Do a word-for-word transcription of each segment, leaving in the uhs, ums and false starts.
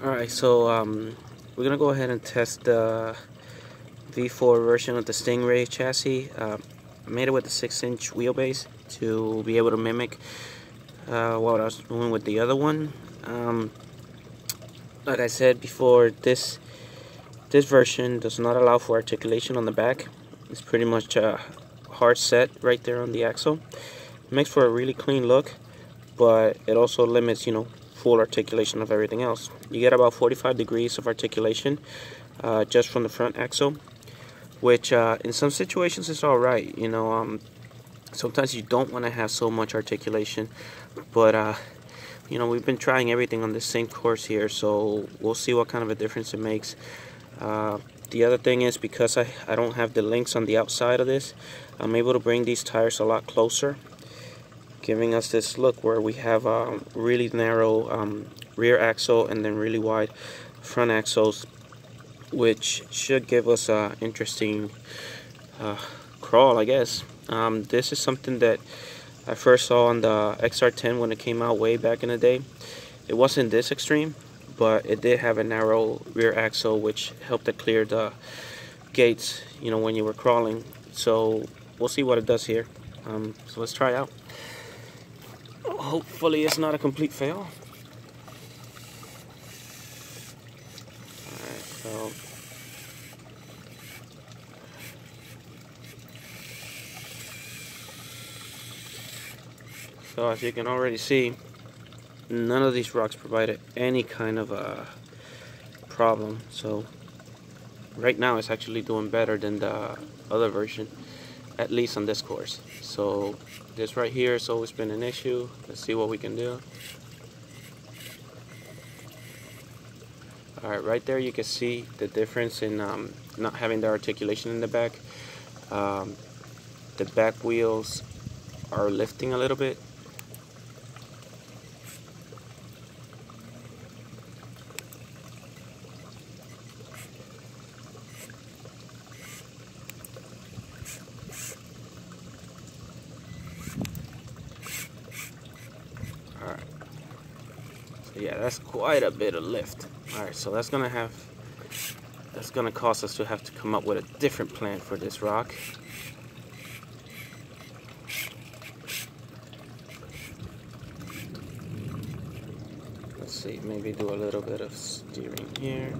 Alright, so um, we're going to go ahead and test the V four version of the Stingray chassis. Uh, I made it with a six inch wheelbase to be able to mimic uh, what I was doing with the other one. Um, like I said before, this, this version does not allow for articulation on the back. It's pretty much a hard set right there on the axle. It makes for a really clean look, but it also limits, you know, full articulation of everything else. You get about forty-five degrees of articulation uh, just from the front axle, which uh, in some situations is all right. You know, um, sometimes you don't want to have so much articulation, but uh, you know, we've been trying everything on the same course here, so we'll see what kind of a difference it makes. Uh, the other thing is, because I, I don't have the links on the outside of this, I'm able to bring these tires a lot closer, giving us this look where we have a um, really narrow um, rear axle and then really wide front axles, which should give us an interesting uh, crawl, I guess. Um, this is something that I first saw on the X R ten when it came out way back in the day. It wasn't this extreme, but it did have a narrow rear axle, which helped to clear the gates, you know, when you were crawling. So we'll see what it does here. Um, so let's try it out. Hopefully it's not a complete fail. Alright, so So as you can already see, none of these rocks provided any kind of a problem. So right now it's actually doing better than the other version, at least on this course. So this right here has always been an issue. Let's see what we can do. All right, right there you can see the difference in um, not having the articulation in the back. Um, the back wheels are lifting a little bit. Yeah, that's quite a bit of lift. All right, so that's gonna have that's gonna cause us to have to come up with a different plan for this rock. Let's see, maybe do a little bit of steering here.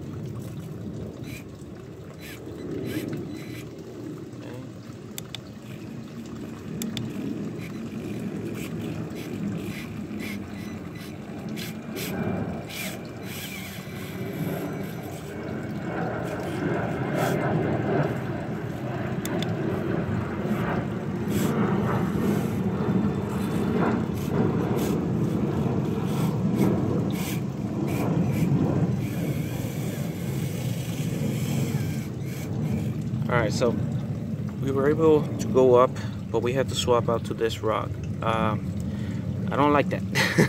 Alright, so we were able to go up, but we had to swap out to this rock. Um, I don't like that.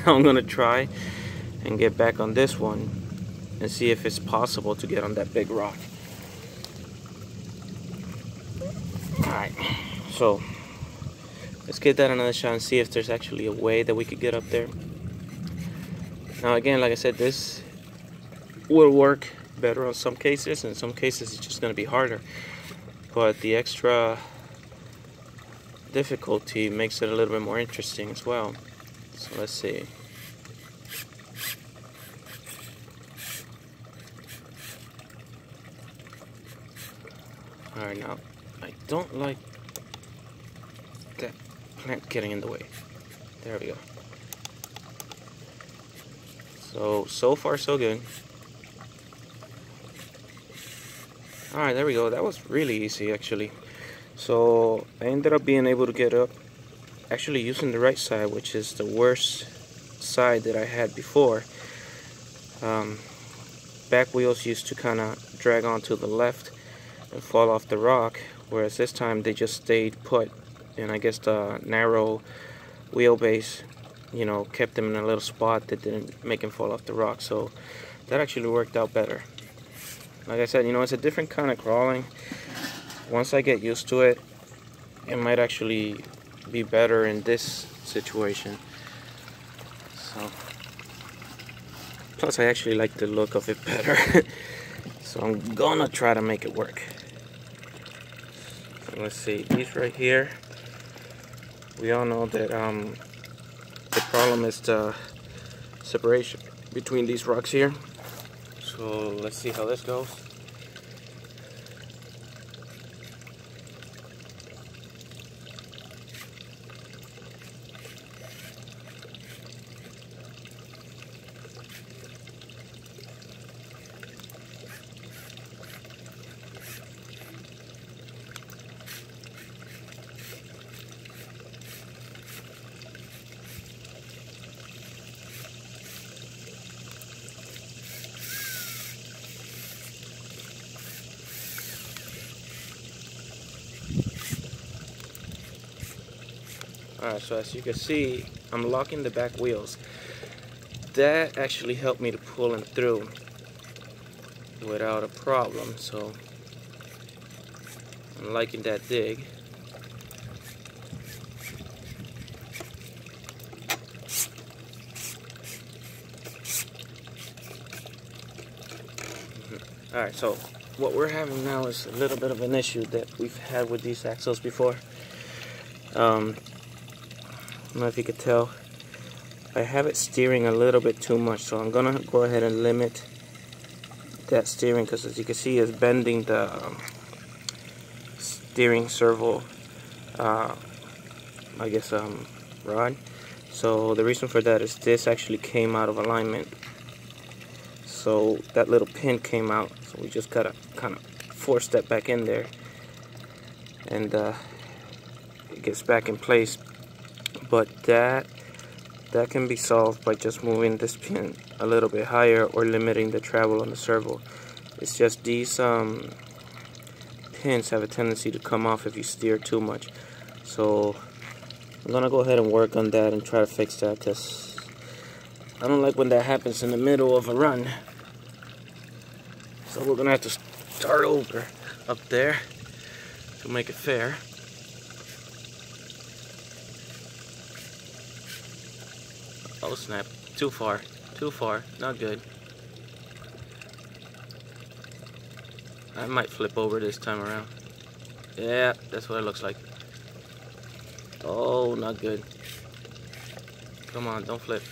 I'm gonna try and get back on this one and see if it's possible to get on that big rock. Alright, so let's give that another shot and see if there's actually a way that we could get up there. Now again, like I said, this will work better on some cases, and in some cases it's just gonna be harder. But the extra difficulty makes it a little bit more interesting as well. So let's see. Alright, now I don't like that plant getting in the way. There we go. So, so far so good. Alright, there we go. That was really easy, actually. So I ended up being able to get up, actually using the right side, which is the worst side that I had before. Um, back wheels used to kind of drag onto the left and fall off the rock, whereas this time they just stayed put, and I guess the narrow wheelbase, you know, kept them in a little spot that didn't make them fall off the rock. So that actually worked out better. Like I said, you know, it's a different kind of crawling. Once I get used to it, it might actually be better in this situation. So, Plus I actually like the look of it better. So I'm gonna try to make it work. So let's see, these right here, we all know that um, the problem is the separation between these rocks here. So let's see how this goes. Alright, so as you can see, I'm locking the back wheels. That actually helped me to pull them through without a problem, so I'm liking that dig. Mm-hmm. Alright, so what we're having now is a little bit of an issue that we've had with these axles before. Um, I don't know if you could tell, I have it steering a little bit too much, so I'm gonna go ahead and limit that steering, because as you can see it's bending the um, steering servo, uh, I guess um, rod. So the reason for that is this actually came out of alignment, so that little pin came out, so we just gotta kind of force that back in there, and uh, it gets back in place. But that that can be solved by just moving this pin a little bit higher or limiting the travel on the servo. It's just these um, pins have a tendency to come off if you steer too much. So I'm gonna go ahead and work on that and try to fix that, because I don't like when that happens in the middle of a run. So we're gonna have to start over up there to make it fair. Oh snap, too far, too far, not good. I might flip over this time around. Yeah, that's what it looks like. Oh, not good. Come on, don't flip.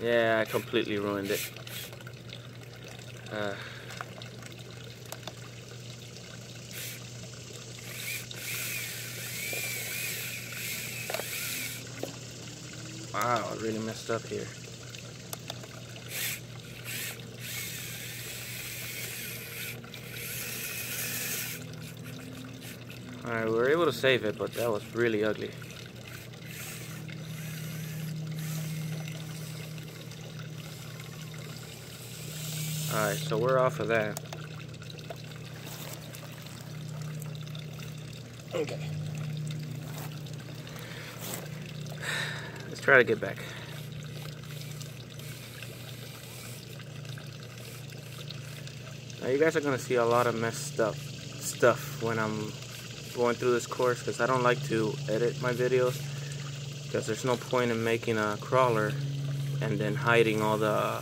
Yeah, I completely ruined it. Uh, wow, I really messed up here. Alright, we were able to save it, but that was really ugly. Alright, so we're off of that. Okay. Let's try to get back. Now you guys are gonna see a lot of messed up stuff when I'm going through this course, because I don't like to edit my videos, because there's no point in making a crawler and then hiding all the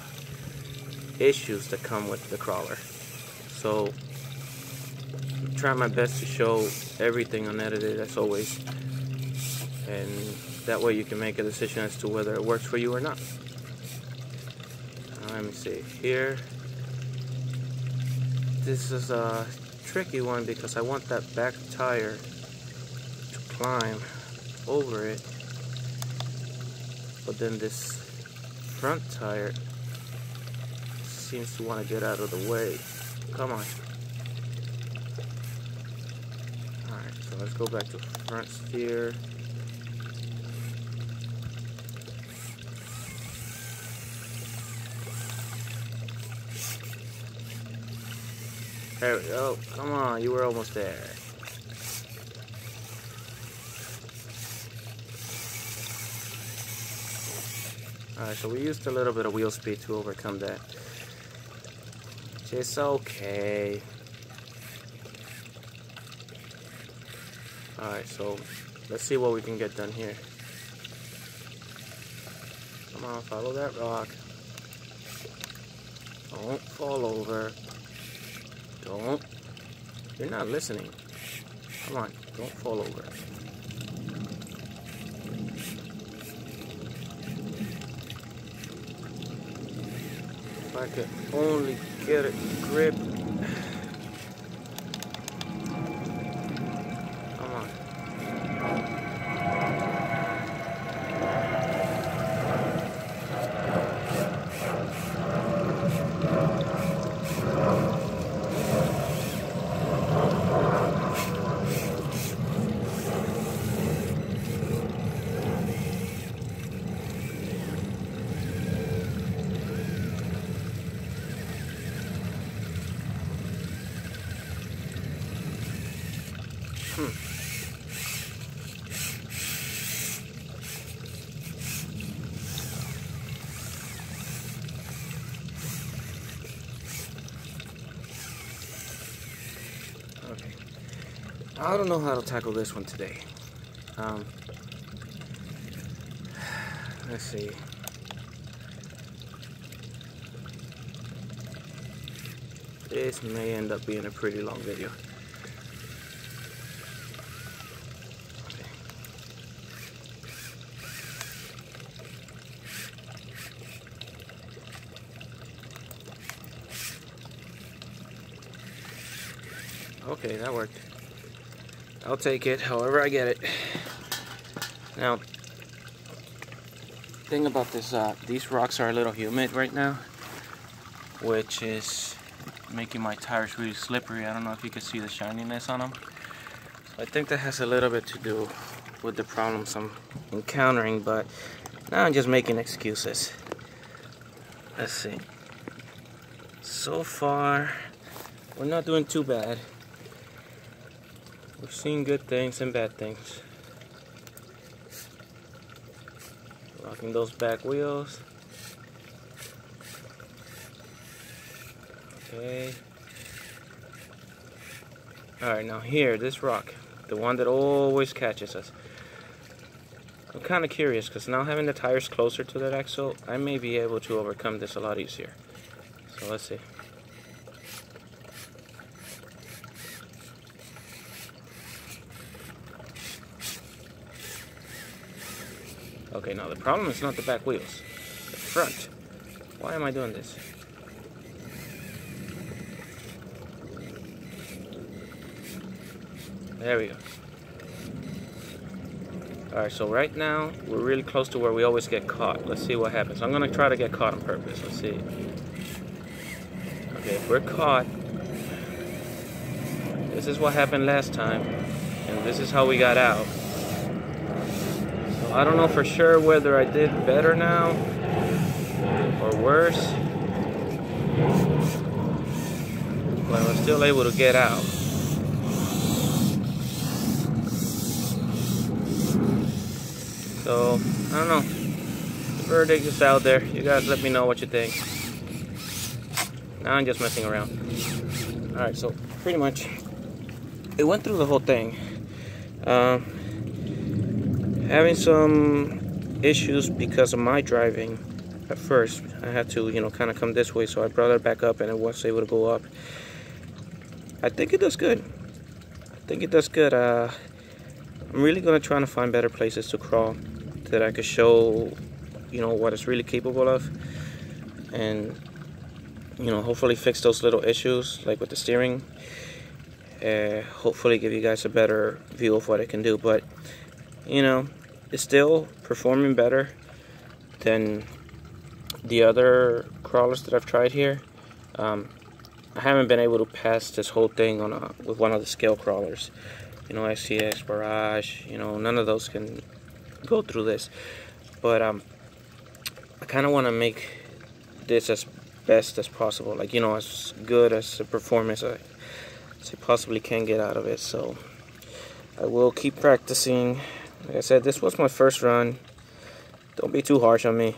issues that come with the crawler. So I'm trying my best to show everything unedited as always, and that way you can make a decision as to whether it works for you or not. Let me see here. This is a tricky one because I want that back tire to climb over it, but then this front tire seems to want to get out of the way. Come on. Alright, so let's go back to front steer. There we go. Come on, you were almost there. Alright, so we used a little bit of wheel speed to overcome that. It's okay. Alright, so let's see what we can get done here. Come on, follow that rock. Don't fall over. Don't. You're not listening. Come on, don't fall over. If I could only get a grip. Come on. Hmm. Okay. I don't know how to tackle this one today. Um, let's see. This may end up being a pretty long video. Okay, that worked. I'll take it, however I get it. Now, thing about this, uh, these rocks are a little humid right now, which is making my tires really slippery. I don't know if you can see the shininess on them. So I think that has a little bit to do with the problems I'm encountering, but now I'm just making excuses. Let's see. So far, we're not doing too bad. We've seen good things and bad things. Locking those back wheels. Okay. Alright, now here, this rock. The one that always catches us. I'm kind of curious, because now having the tires closer to that axle, I may be able to overcome this a lot easier. So let's see. Okay, now the problem is not the back wheels, the front. Why am I doing this? There we go. Alright, so right now, we're really close to where we always get caught. Let's see what happens. I'm gonna try to get caught on purpose. Let's see. Okay, if we're caught, this is what happened last time, and this is how we got out. I don't know for sure whether I did better now or worse, but I was still able to get out. So, I don't know. The verdict is out there. You guys let me know what you think. Now I'm just messing around. Alright, so pretty much, it went through the whole thing. Um, Having some issues because of my driving at first. I had to, you know, kind of come this way, so I brought it back up and it was able to go up. I think it does good. I think it does good. Uh, I'm really going to try to find better places to crawl that I could show, you know, what it's really capable of. And, you know, hopefully fix those little issues, like with the steering. Uh, hopefully give you guys a better view of what it can do. But, you know, it's still performing better than the other crawlers that I've tried here. Um, I haven't been able to pass this whole thing on a, with one of the scale crawlers. You know, S C X Barrage, you know, none of those can go through this. But um, I kind of want to make this as best as possible. Like, you know, as good as a performance I, as I possibly can get out of it. So I will keep practicing. Like I said, this was my first run. Don't be too harsh on me.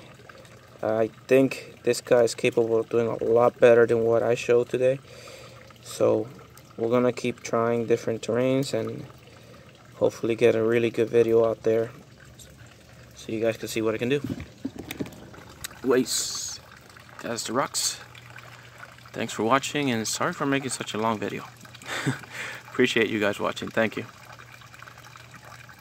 I think this guy is capable of doing a lot better than what I showed today. So we're gonna keep trying different terrains and hopefully get a really good video out there so you guys can see what I can do. Waste. That's the rocks. Thanks for watching, and sorry for making such a long video. Appreciate you guys watching. Thank you.